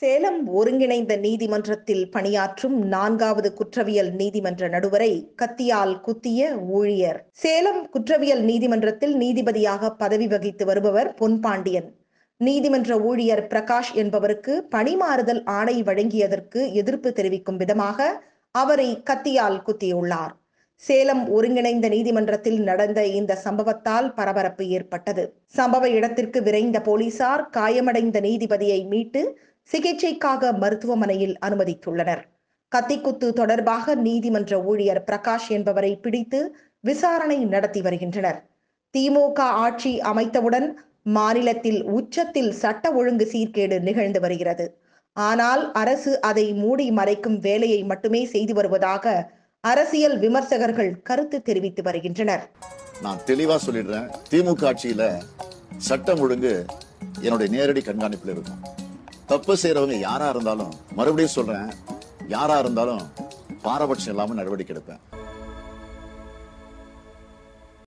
சேலம் ஒருங்கிணைந்த நீதிமன்றத்தில் பணியாற்றும் 4வது குற்றவியல் நீதிமன்ற நடுவரை கத்தியால் குத்திய ஊழியர். சேலம் குற்றவியல் நீதிமன்றத்தில் நீதிபதியாக பதவி வகித்து வருபவர் பொன்பாண்டியன். நீதிமன்ற ஊழியர் பிரகாஷ் என்பவருக்கு பணிமாறுதல் ஆணை வழங்கியதற்கு எதிர்ப்பு தெரிவிக்கும் விதமாக அவரை கத்தியால் குத்தியுள்ளார். சேலம் ஒருங்கிணைந்த நீதிமன்றத்தில் நடந்த இந்த சம்பவத்தால் பரபரப்பு ஏற்பட்டது. சம்பவ இடத்திற்கு விரைந்த போலீசார் காயமடைந்த நீதிபதியை மீட்டு சிகிச்சைக்காக மருத்துவமனையில் அனுமதித்துள்ளனர். கத்திக்குத்து தொடர்பாக நீதிமன்ற ஊழியர் பிரகாஷ் என்பவரை பிடித்து விசாரணை நடத்தி வருகின்றனர். திமுக ஆட்சி அமைத்தவுடன் மாநிலத்தில் உச்சத்தில் சட்ட ஒழுங்கு சீர்கேடு நிகழ்ந்து வருகிறது. ஆனால் அரசு அதை மூடி மறைக்கும் வேலையை மட்டுமே செய்து வருவதாக அரசியல் விமர்சகர்கள் கருத்து தெரிவித்து வருகின்றனர். நான் தெளிவா சொல்லிடுறேன், திமுக ஆட்சியில சட்டம் ஒழுங்கு என்னுடைய நேரடி கண்காணிப்புல இருக்கும். தப்பு செய்யறவங்க யாரா இருந்தாலும், மறுபடியும் சொல்றேன், யாரா இருந்தாலும் பாரபட்சம் இல்லாம நடவடிக்கை எடுப்பேன்.